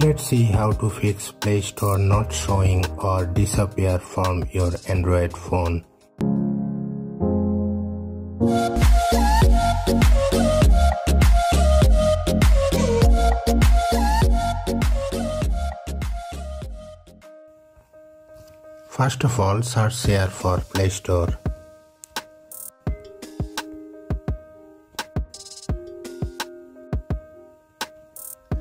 Let's see how to fix Play Store not showing or disappear from your Android phone. First of all, search here for Play Store.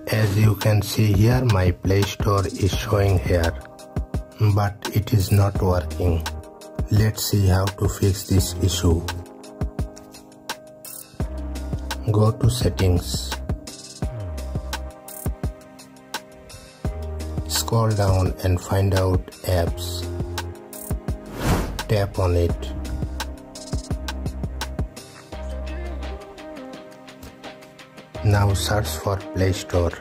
As you can see here, my Play Store is showing here, but it is not working. Let's see how to fix this issue. Go to Settings. Scroll down and find out Apps. Tap on it. Now search for Play Store.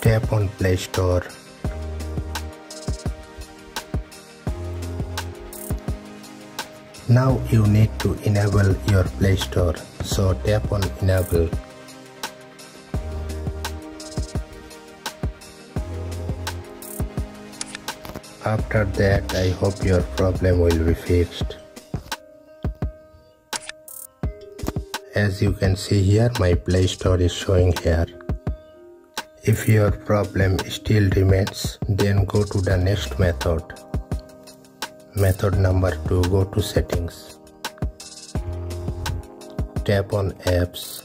Tap on Play Store. Now you need to enable your Play Store, so tap on Enable. After that, I hope your problem will be fixed. As you can see here, my Play Store is showing here. If your problem still remains, then go to the next method. Method number 2, go to Settings. Tap on Apps.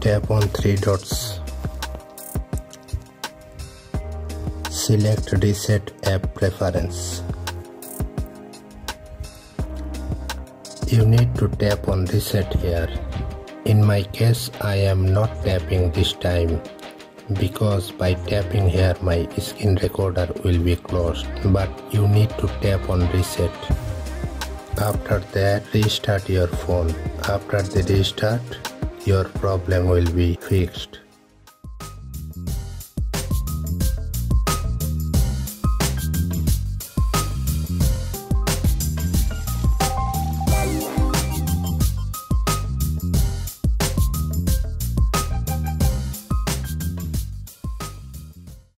Tap on 3 dots. Select Reset App Preference. You need to tap on Reset here. In my case, I am not tapping this time, because by tapping here my screen recorder will be closed, but you need to tap on Reset. After that, restart your phone. After the restart, your problem will be fixed.